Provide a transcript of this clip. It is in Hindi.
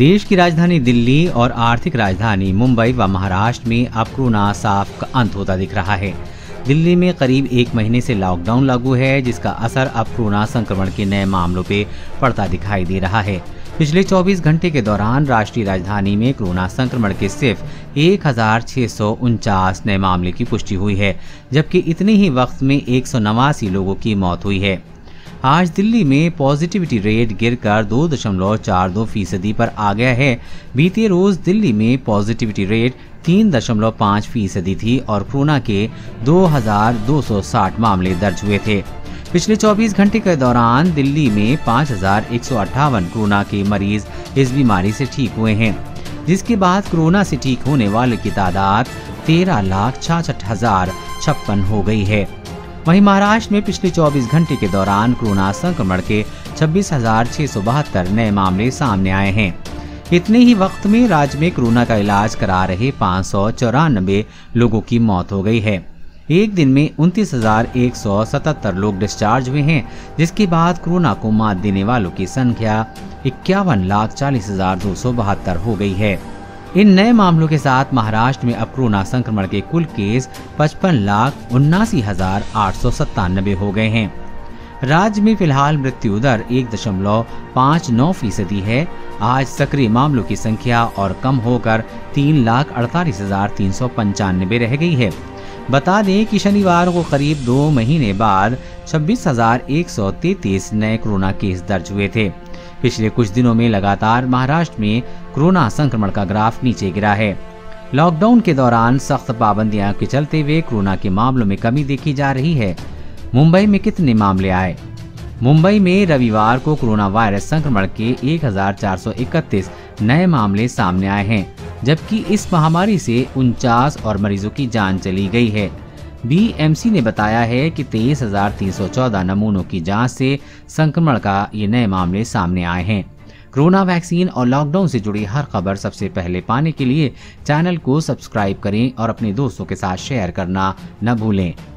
देश की राजधानी दिल्ली और आर्थिक राजधानी मुंबई व महाराष्ट्र में अब कोरोना साफ का अंत होता दिख रहा है। दिल्ली में करीब एक महीने से लॉकडाउन लागू है, जिसका असर अब कोरोना संक्रमण के नए मामलों पे पड़ता दिखाई दे रहा है। पिछले 24 घंटे के दौरान राष्ट्रीय राजधानी में कोरोना संक्रमण के सिर्फ 1649 नए मामले की पुष्टि हुई है, जबकि इतने ही वक्त में 189 लोगों की मौत हुई है। आज दिल्ली में पॉजिटिविटी रेट गिरकर 2.42% पर आ गया है। बीते रोज दिल्ली में पॉजिटिविटी रेट 3.5% थी और कोरोना के 2260 मामले दर्ज हुए थे। पिछले 24 घंटे के दौरान दिल्ली में 5158 कोरोना के मरीज इस बीमारी से ठीक हुए हैं, जिसके बाद कोरोना से ठीक होने वालों की तादाद 13,66,056 हो गई है। वहीं महाराष्ट्र में पिछले 24 घंटे के दौरान कोरोना संक्रमण के 26,672 नए मामले सामने आए हैं। इतने ही वक्त में राज्य में कोरोना का इलाज करा रहे 594 लोगों की मौत हो गई है। एक दिन में 29,177 लोग डिस्चार्ज हुए हैं, जिसके बाद कोरोना को मात देने वालों की संख्या 51,40,272 हो गई है। इन नए मामलों के साथ महाराष्ट्र में अब कोरोना संक्रमण के कुल केस 55,79,897 हो गए हैं। राज्य में फिलहाल मृत्यु दर 1.59% है। आज सक्रिय मामलों की संख्या और कम होकर 3,48,395 रह गई है। बता दें कि शनिवार को करीब 2 महीने बाद 26,133 नए कोरोना केस दर्ज हुए थे। पिछले कुछ दिनों में लगातार महाराष्ट्र में कोरोना संक्रमण का ग्राफ नीचे गिरा है। लॉकडाउन के दौरान सख्त पाबंदियां के चलते हुए कोरोना के मामलों में कमी देखी जा रही है। मुंबई में कितने मामले आए? मुंबई में रविवार को कोरोना वायरस संक्रमण के 1431 नए मामले सामने आए हैं, जबकि इस महामारी से 49 और मरीजों की जान चली गई है। बीएमसी ने बताया है कि 23,314 नमूनों की जांच से संक्रमण का ये नए मामले सामने आए हैं। कोरोना वैक्सीन और लॉकडाउन से जुड़ी हर खबर सबसे पहले पाने के लिए चैनल को सब्सक्राइब करें और अपने दोस्तों के साथ शेयर करना न भूलें।